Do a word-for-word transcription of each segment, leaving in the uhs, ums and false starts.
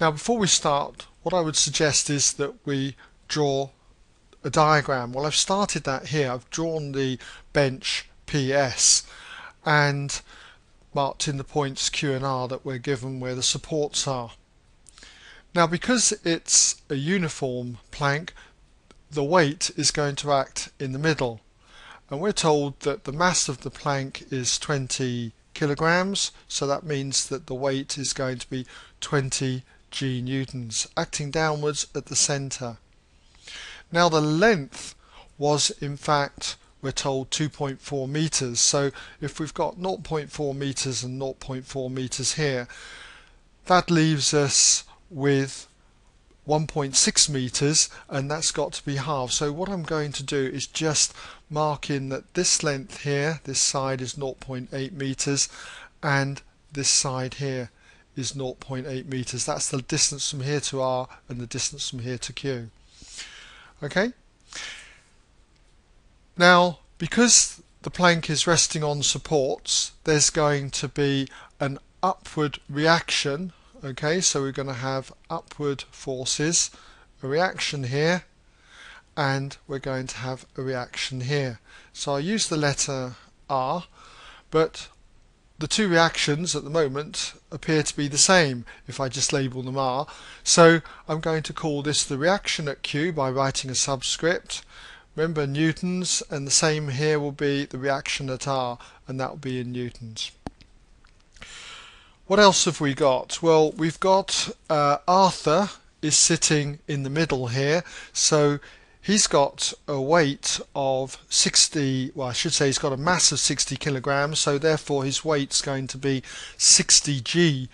Now before we start, what I would suggest is that we draw a diagram. Well, I've started that here. I've drawn the bench P S and marked in the points Q and R that we're given where the supports are. Now because it's a uniform plank, the weight is going to act in the middle, and we're told that the mass of the plank is twenty kilograms, so that means that the weight is going to be twenty g newtons, acting downwards at the centre. Now the length was, in fact, we're told two point four meters, so if we've got zero point four meters and zero point four meters here, that leaves us with one point six meters, and that's got to be halved. So what I'm going to do is just mark in that this length here, this side, is zero point eight meters, and this side here is zero point eight meters. That's the distance from here to R and the distance from here to Q. Okay. Now because the plank is resting on supports, there's going to be an upward reaction. Okay, so we're going to have upward forces, a reaction here, and we're going to have a reaction here. So I use the letter R, but the two reactions at the moment appear to be the same if I just label them R. So I'm going to call this the reaction at Q by writing a subscript. Remember, newtons, and the same here will be the reaction at R, and that will be in newtons. What else have we got? Well, we've got uh, Arthur is sitting in the middle here, so he's got a weight of sixty, well I should say he's got a mass of sixty kilograms, so therefore his weight's going to be sixty g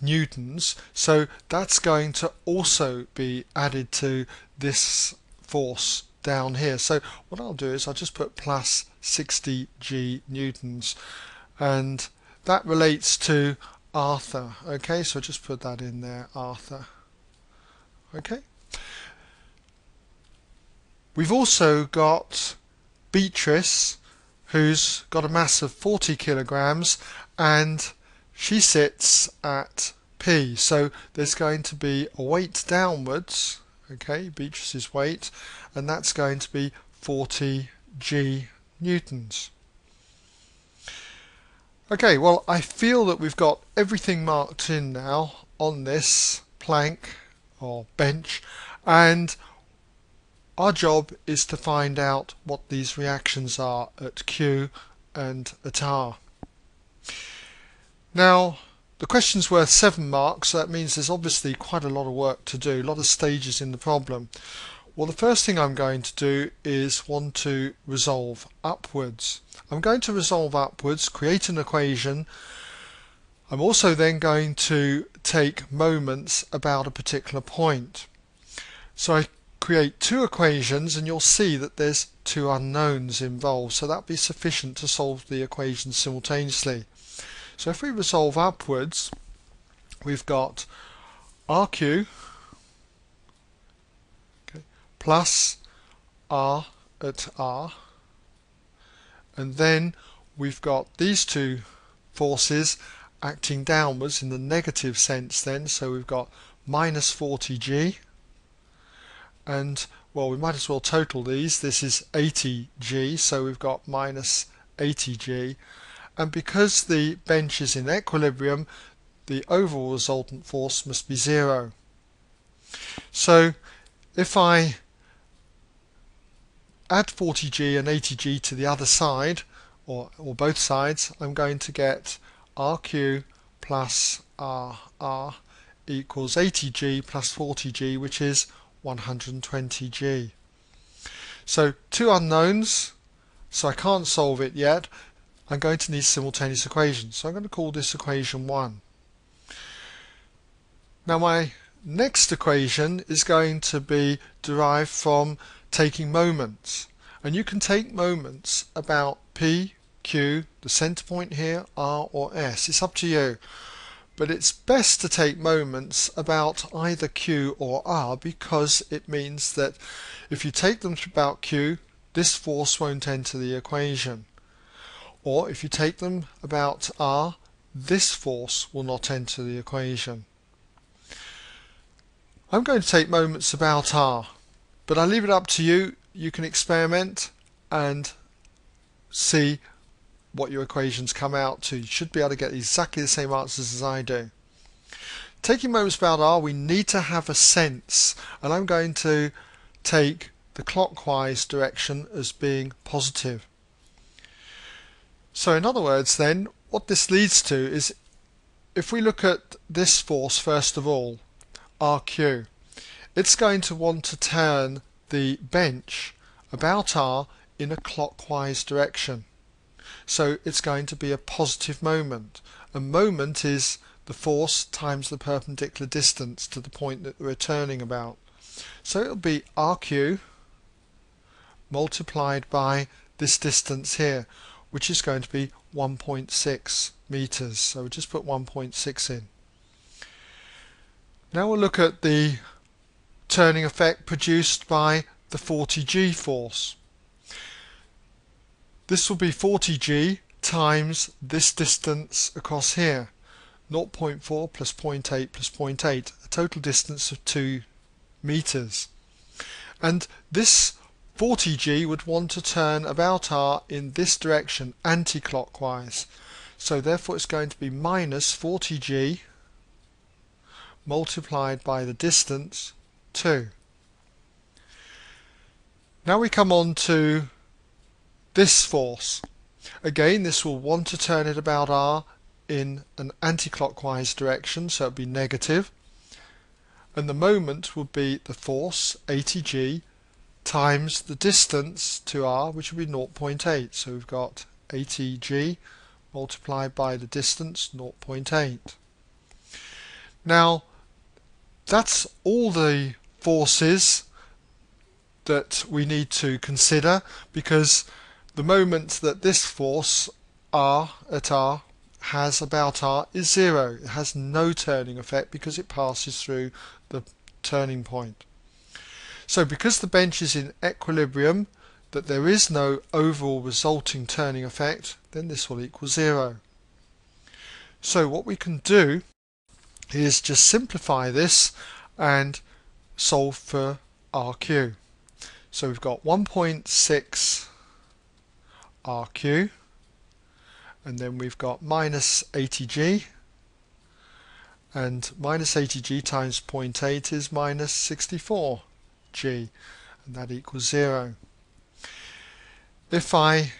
newtons, so that's going to also be added to this force down here. So what I'll do is I'll just put plus sixty g newtons, and that relates to Arthur. Okay, so just put that in there, Arthur. Okay, we've also got Beatrice, who's got a mass of forty kilograms, and she sits at P, so there's going to be a weight downwards. Okay, Beatrice's weight, and that's going to be forty g newtons. Okay, well I feel that we've got everything marked in now on this plank or bench, and our job is to find out what these reactions are at Q and at R. Now the question's worth seven marks, so that means there's obviously quite a lot of work to do, a lot of stages in the problem. Well, the first thing I'm going to do is want to resolve upwards. I'm going to resolve upwards, create an equation. I'm also then going to take moments about a particular point. So I create two equations, and you'll see that there's two unknowns involved, so that'll be sufficient to solve the equation simultaneously. So if we resolve upwards, we've got R Q plus R at R, and then we've got these two forces acting downwards in the negative sense then, so we've got minus forty g, and well, we might as well total these. This is eighty g, so we've got minus eighty g, and because the bench is in equilibrium, the overall resultant force must be zero. So if I add forty g and eighty g to the other side, or, or both sides, I'm going to get R Q plus R R equals eighty g plus forty g, which is one hundred twenty g. So two unknowns, so I can't solve it yet. I'm going to need simultaneous equations, so I'm going to call this equation one. Now my next equation is going to be derived from taking moments, and you can take moments about P, Q, the centre point here, R or S, it's up to you, but it's best to take moments about either Q or R, because it means that if you take them about Q, this force won't enter the equation, or if you take them about R, this force will not enter the equation. I'm going to take moments about R, but I leave it up to you. You can experiment and see what your equations come out to. You should be able to get exactly the same answers as I do. Taking moments about R, we need to have a sense, and I'm going to take the clockwise direction as being positive. So in other words then, what this leads to is, if we look at this force first of all, R Q, it's going to want to turn the bench about R in a clockwise direction. So it's going to be a positive moment. A moment is the force times the perpendicular distance to the point that we're turning about. So it'll be R Q multiplied by this distance here, which is going to be one point six meters. So we'll just put one point six in. Now we'll look at the turning effect produced by the forty G force. This will be forty G times this distance across here, zero point four plus zero point eight plus zero point eight, a total distance of two meters. And this forty G would want to turn about R in this direction, anti-clockwise. So therefore it's going to be minus forty G multiplied by the distance, two. Now we come on to this force. Again, this will want to turn it about R in an anti-clockwise direction, so it would be negative, and the moment would be the force, eighty G, times the distance to R, which would be zero point eight. So we've got eighty G multiplied by the distance, zero point eight. Now that's all the forces that we need to consider, because the moment that this force R at R has about R is zero. It has no turning effect because it passes through the turning point. So because the bench is in equilibrium, that there is no overall resulting turning effect, then this will equal zero. So what we can do is just simplify this and solve for R Q. So we've got one point six R Q, and then we've got minus eighty G, and minus eighty G times zero point eight is minus sixty-four G, and that equals zero. If I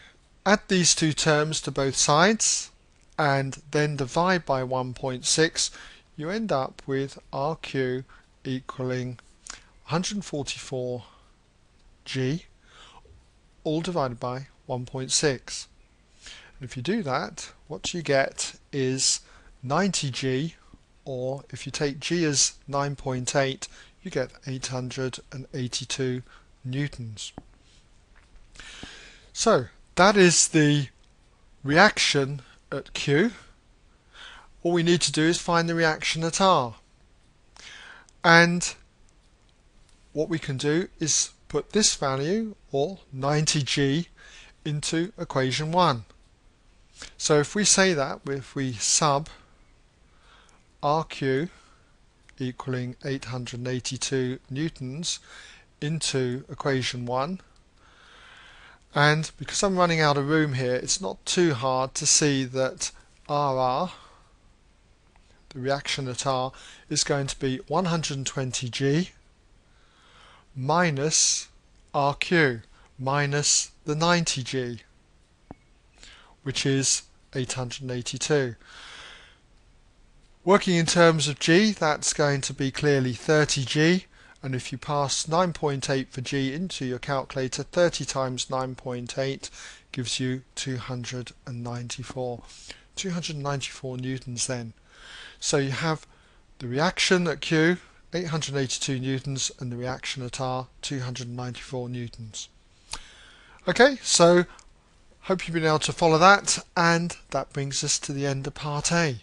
add these two terms to both sides and then divide by one point six, you end up with R Q equaling one hundred forty-four G, all divided by one point six. If you do that, what you get is ninety G, or if you take G as nine point eight, you get eight hundred eighty-two newtons. So that is the reaction at Q. All we need to do is find the reaction at R. And what we can do is put this value, or ninety G, into equation one. So if we say that, if we sub R Q equaling eight hundred eighty-two newtons into equation one, and because I'm running out of room here, it's not too hard to see that R R, the reaction at R, is going to be one hundred twenty G minus R Q minus the ninety G, which is eight hundred eighty-two. Working in terms of G, that's going to be clearly thirty G, and if you pass nine point eight for G into your calculator, thirty times nine point eight gives you two hundred ninety-four. two hundred ninety-four newtons then. So you have the reaction at Q, eight hundred eighty-two newtons, and the reaction at R, two hundred ninety-four newtons. Okay, so hope you've been able to follow that, and that brings us to the end of part A.